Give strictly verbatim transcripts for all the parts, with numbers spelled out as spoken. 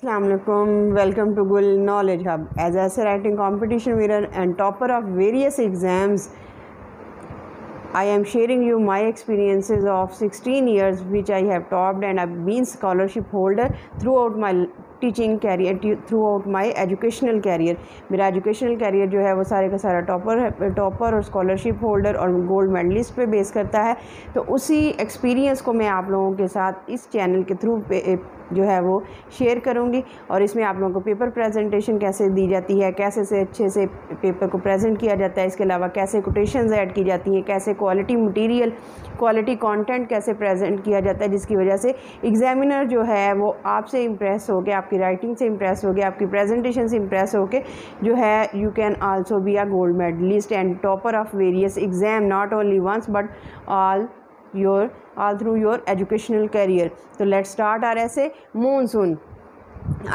अस्सलाम वालेकुम, welcome to Gul knowledge hub. As essay writing competition winner and topper of various exams, I am sharing you my experiences of sixteen years which I have topped and I been scholarship holder throughout my teaching career, throughout my educational career. मेरा educational career जो है वो सारे का सारा topper topper और scholarship holder और gold medallist पे बेस करता है। तो उसी एक्सपीरियंस को मैं आप लोगों के साथ इस चैनल के थ्रू जो है वो शेयर करूंगी, और इसमें आप लोगों को पेपर प्रेजेंटेशन कैसे दी जाती है, कैसे से अच्छे से पेपर को प्रेजेंट किया जाता है, इसके अलावा कैसे कोटेशंस ऐड की जाती हैं, कैसे क्वालिटी मटेरियल, क्वालिटी कंटेंट कैसे प्रेजेंट किया जाता है, जिसकी वजह से एग्जामिनर जो है वो आपसे इम्प्रेस हो गया, आपकी राइटिंग से इम्प्रेस हो गया, आपकी प्रेजेंटेशन से इम्प्रेस होकर जो है you can also be a gold medallist and topper of various exam, not only once but all your all through your educational career। तो let's start our essay। Monsoon,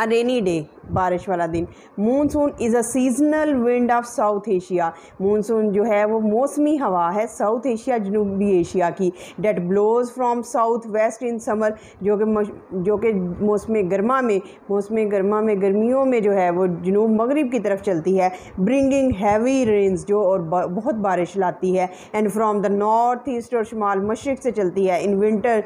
a rainy day, बारिश वाला दिन। Monsoon is a seasonal wind of South Asia. Monsoon जो है वो मौसमी हवा है साउथ एशिया, जनूबी एशिया की। That blows from south west in summer, जो कि जो कि मौसम गर्मा में मौसम गर्मा में गर्मियों में जो है वो जनूब मगरिब की तरफ चलती है। ब्रिंगिंग हैवी रेन्स, जो और बहुत बारिश लाती है। And from the north east, और शुमाल मशरक़ से चलती है। इन विंटर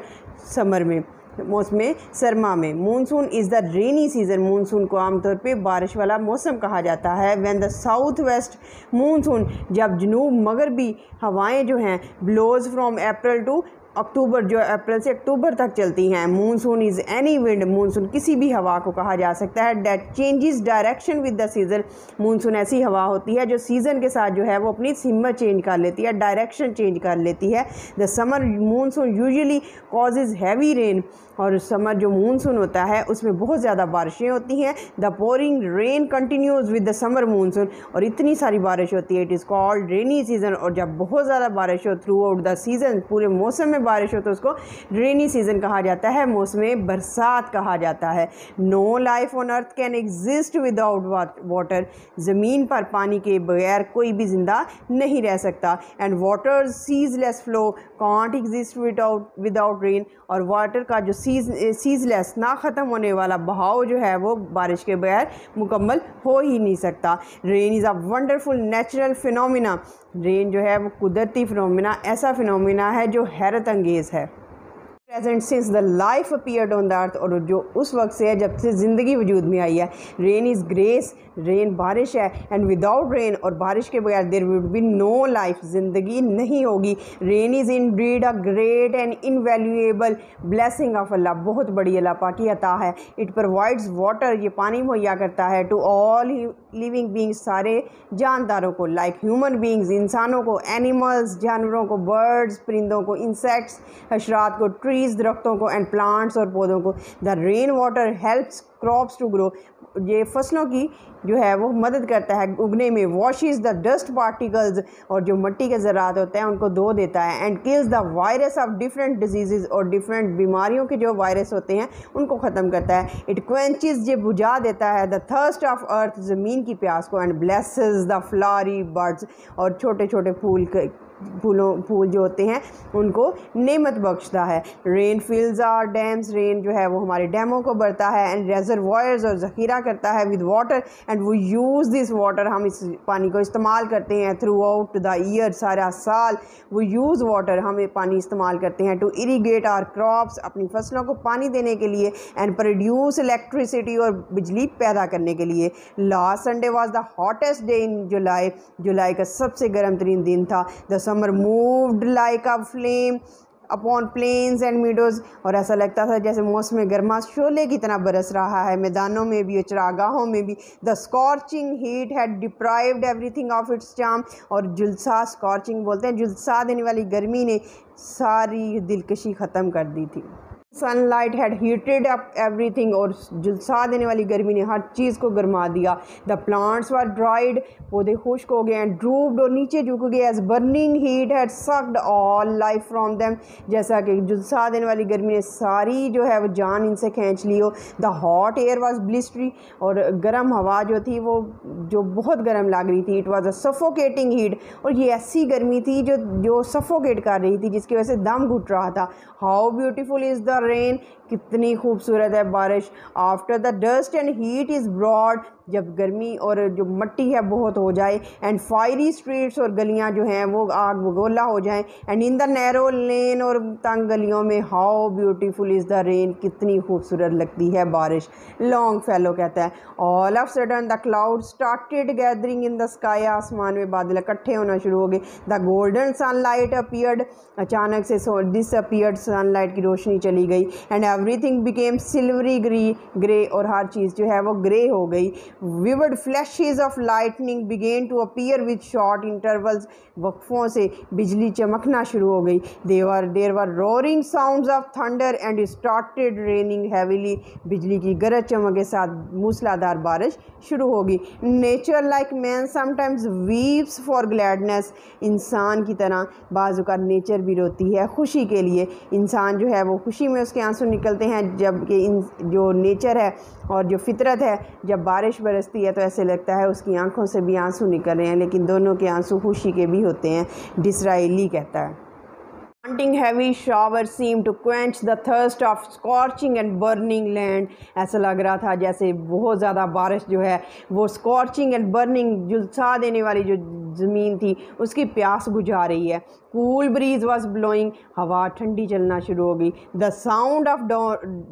समर में मौसम सरमा में। Monsoon is the rainy season, monsoon को आमतौर पे बारिश वाला मौसम कहा जाता है। When the south west monsoon, जब जनूब मगरबी हवाएं जो हैं blows from April to October, जो अप्रैल से अक्टूबर तक चलती हैं। Monsoon is any wind, monsoon किसी भी हवा को कहा जा सकता है। That changes direction with the season, monsoon ऐसी हवा होती है जो सीज़न के साथ जो है वो अपनी हिम्मत चेंज कर लेती है, डायरेक्शन चेंज कर लेती है। The summer monsoon usually causes heavy rain, और समर जो मानसून होता है उसमें बहुत ज़्यादा बारिशें होती हैं। The pouring rain continues with the summer monsoon, और इतनी सारी बारिश होती है, it is called rainy season. और जब बहुत ज़्यादा बारिश हो थ्रू आउट द सीज़न, पूरे मौसम में बारिश हो, तो उसको रेनी सीजन कहा जाता है, मौसम बरसात कहा जाता है। No life on earth can exist without water, ज़मीन पर पानी के बगैर कोई भी जिंदा नहीं रह सकता। And water ceaseless flow can't exist without without rain, और वाटर का जो सीज सीजलेस ना ख़त्म होने वाला बहाव जो है वो बारिश के बगैर मुकम्मल हो ही नहीं सकता। Rain is a wonderful natural phenomena, rain जो है वो कुदरती फिनोमिना, ऐसा फिनोमिना है जो हैरत अंगेज़ है। Present since the life appeared on the earth, और जो उस वक्त से है जब से ज़िंदगी वजूद में आई है। रेन इज़ ग्रेस, रेन बारिश है। एंड विदाउट रेन, और बारिश के बगैर there would be no life, ज़िंदगी नहीं होगी। Rain is indeed a great and invaluable blessing of Allah, बहुत बड़ी अल्लाह पाक की अता है। इट प्रोवाइड्स वाटर, ये पानी मुहैया करता है, टू ऑल लिविंग बींग्स, सारे जानदारों को, लाइक ह्यूमन बींग्स, इंसानों को, एनिमल्स, जानवरों को, बर्ड्स, परिंदों को, इंसेक्ट्स, हशरात को, ट्रीज़, दरख्तों को, एंड प्लांट्स और पौधों को। The rain water helps crops to grow, ये फसलों की जो है वो मदद करता है उगने में। वॉशिज़ द डस्ट पार्टिकल्स, और जो मिट्टी के ज़रात होते हैं उनको धो देता है। And kills the virus of different disease, और डिफरेंट बीमारियों के जो वायरस होते हैं उनको ख़त्म करता है। इट क्वेंचेस, ये बुझा देता है द थर्स्ट ऑफ अर्थ, ज़मीन की प्यास को। And blesses the flowery birds, और छोटे छोटे फूल के फूलों फूल जो होते हैं उनको नेमत बख्शता है। Rain fills our dams, rain जो है वो हमारे डैमों को भरता है। एंड रेजरवायर्स, और ज़खीरा करता है with water. And we use this water, हम इस पानी को इस्तेमाल करते हैं थ्रू आउट द ईयर, सारा साल। वी यूज़ वाटर, हम पानी इस्तेमाल करते हैं टू इरीगेट आर क्रॉप्स, अपनी फसलों को पानी देने के लिए। एंड प्रोड्यूस इलेक्ट्रिसिटी, और बिजली पैदा करने के लिए। Last Sunday was the hottest day in July, जुलाई का सबसे गर्म तरीन दिन था। The summer moved like a flame upon plains and meadows, और ऐसा लगता था जैसे मौसम गर्मा शोले की तरह बरस रहा है, मैदानों में भी और चरागाहों में भी। The scorching heat had deprived everything of its charm, और जुलसा, स्कॉर्चिंग बोलते हैं, जुलसा देने वाली गर्मी ने सारी दिलकशी ख़त्म कर दी थी। Sunlight had heated up everything, और जुलसा देने वाली गर्मी ने हर चीज़ को गर्मा दिया। द प्लांट्स वर ड्राइड, पौधे खुश्क हो गए। एंड ड्रूप्ड, और नीचे झुक गए। As burning heat had sucked all life from them, जैसा कि जुलसा देने वाली गर्मी ने सारी जो है वो जान इनसे खींच ली हो। The hot air was blistery, और गर्म हवा जो थी वो जो बहुत गर्म लग रही थी। It was a suffocating heat, और ये ऐसी गर्मी थी जो जो सफोकेट कर रही थी, जिसकी वजह से दम घुट रहा था। How beautiful is the rain, कितनी खूबसूरत है बारिश। After the dust and heat is broad, जब गर्मी और जो मट्टी है बहुत हो जाए। एंड फायरी स्ट्रीट्स, और गलियां जो हैं वो आग बगोला हो जाएं। And in the narrow lane, और तंग गलियों में, how beautiful is the rain, कितनी खूबसूरत लगती है बारिश। लॉन्गफेलो कहता है all of sudden the cloud started gathering in the sky, आसमान में बादल इकट्ठे होना शुरू हो गए। द गोल्डन सनलाइट अपीयर्ड, अचानक से डिसअपीयर्ड, सनलाइट की रोशनी चली गई। And everything became silvery grey, और हर चीज़ जो है वो ग्रे हो गई। Vivid flashes of lightning began to appear with short intervals, वक्फों से बिजली चमकना शुरू हो गई। There were there were roaring sounds of thunder and started raining heavily, बिजली की गरज चमक के साथ मूसलाधार बारिश शुरू होगी। Nature like man sometimes weeps for gladness, इंसान की तरह बाज़ों का नेचर भी रोती है खुशी के लिए। इंसान जो है वो खुशी में उसके आंसू निकलते हैं, जबकि इन जो नेचर है और जो फितरत है, जब बारिश बरसती है तो ऐसे लगता है उसकी आंखों से भी आंसू निकल रहे हैं, लेकिन दोनों के आंसू खुशी के भी होते हैं। डिसराइली कहता है Haunting heavy showers seemed to quench the thirst of scorching and burning land. ऐसा लग रहा था जैसे बहुत ज़्यादा बारिश जो है वो scorching and burning, झुलसा देने वाली जो ज़मीन थी उसकी प्यास बुझा रही है। Cool breeze was blowing, हवा ठंडी चलना शुरू हो गई। The sound of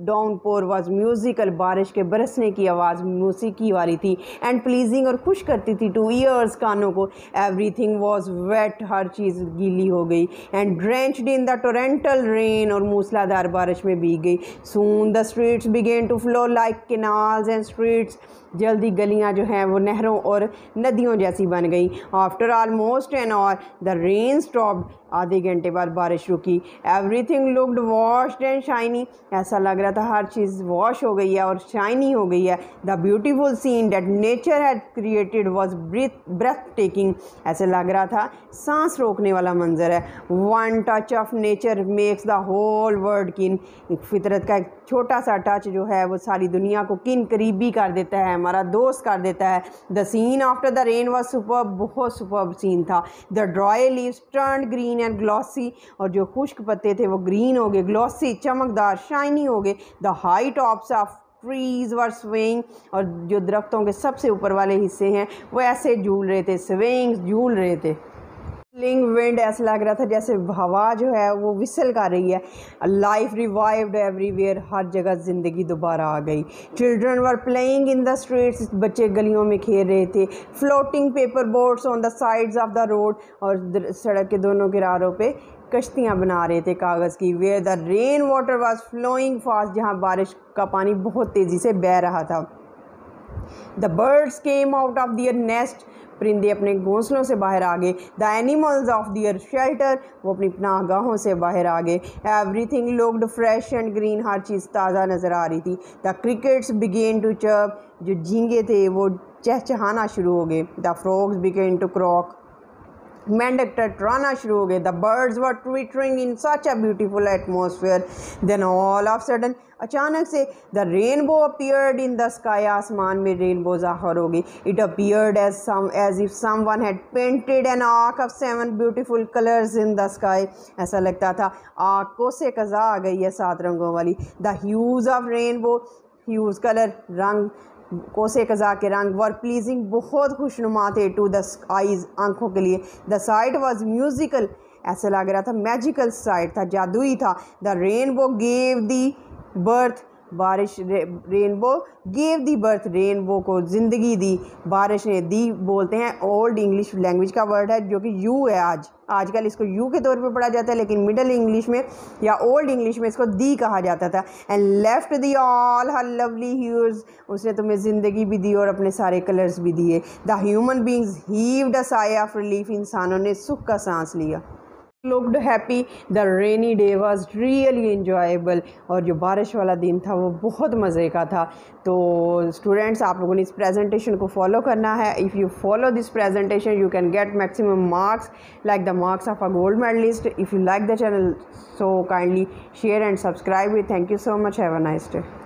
downpour was musical, बारिश के बरसने की आवाज़ मौसीकी वाली थी। And pleasing, और खुश करती थी to ears, कानों को। Everything was wet, हर चीज़ गीली हो गई। And drenched in the torrential rain, और मूसलाधार बारिश में भीग गई। Soon the streets began to flow like canals and streets, जल्दी गलियां जो हैं वो नहरों और नदियों जैसी बन गई। After almost an hour the rain stop, आधे घंटे बाद बारिश रुकी। Everything looked washed and shiny, ऐसा लग रहा था हर चीज़ वॉश हो गई है और शाइनी हो गई है। The beautiful scene that nature had created was breathtaking, ऐसे लग रहा था सांस रोकने वाला मंजर है। One touch of nature makes the whole world kin, फितरत का एक छोटा सा टच जो है वो सारी दुनिया को किन, करीबी कर देता है, हमारा दोस्त कर देता है। The scene after the rain was superb, बहुत सुपर्ब सीन था। The dry leaves turned green and glossy, और जो खुश्क पत्ते थे वो ग्रीन हो गए, ग्लॉसी चमकदार शाइनी हो गए। The high tops of trees were swing, और जो दरख्तों के सबसे ऊपर वाले हिस्से हैं वो ऐसे झूल रहे थे, स्विंग झूल रहे थे। लिंग विंड, ऐसा लग रहा था जैसे हवा जो है वो विसल कर रही है। लाइफ रिवाइव्ड एवरीवेयर, हर जगह ज़िंदगी दोबारा आ गई। Children were playing in the streets, बच्चे गलियों में खेल रहे थे। Floating paper boats on the sides of the road, और सड़क के दोनों किनारों पे कश्तियाँ बना रहे थे कागज़ की। Where the rain water was flowing fast, जहाँ बारिश का पानी बहुत तेज़ी से बह रहा था। The birds came out of their nest, परिंदे अपने घोंसलों से बाहर आ गए। The animals of their shelter, वो अपनी पनाहगाहों से बाहर आ गए। Everything looked fresh and green, हर चीज़ ताज़ा नज़र आ रही थी। The crickets began to chirp, जो झींगे थे वो चहचहाना शुरू हो गए। The frogs began to croak, मेंढक टटराना शुरू हो गए। The birds were twittering in such a beautiful atmosphere. Then all of sudden, अचानक से, the rainbow appeared in the sky, आसमान में रेनबो ज़ाहर हो गई। It appeared as some as if someone had painted an arc of seven beautiful colours in the sky, ऐसा लगता था आर्क को से कज़ा आ गई है, सात रंगों वाली। The hues of rainbow, hues colour, रंग, कोसे कज़ा के रंग, वर प्लीजिंग, बहुत खुशनुमा थे, टू द आइज़, आंखों के लिए। द साइट वाज म्यूज़िकल, ऐसा लग रहा था मैजिकल साइट था, जादुई था। The rainbow gave the birth, बारिश रे, रेनबो गेव दी बर्थ, रेनबो को ज़िंदगी दी, बारिश ने दी, बोलते हैं ओल्ड इंग्लिश लैंग्वेज का वर्ड है जो कि यू है। आज आजकल इसको यू के तौर पे पढ़ा जाता है, लेकिन मिडिल इंग्लिश में या ओल्ड इंग्लिश में इसको दी कहा जाता था। And left the all her lovely hues, उसने तुम्हें ज़िंदगी भी दी और अपने सारे कलर्स भी दिए। The human beings heaved a sigh of relief, इंसानों ने सुख का सांस लिया। Looked happy, the rainy day was really enjoyable, और जो बारिश वाला दिन था वो बहुत मज़े का था। तो स्टूडेंट्स, आप लोगों ने इस प्रेजेंटेशन को फॉलो करना है। If you follow this presentation you can get maximum marks like the marks of a gold medallist. If you like the channel so kindly share and subscribe. Thank you so much, have a nice day.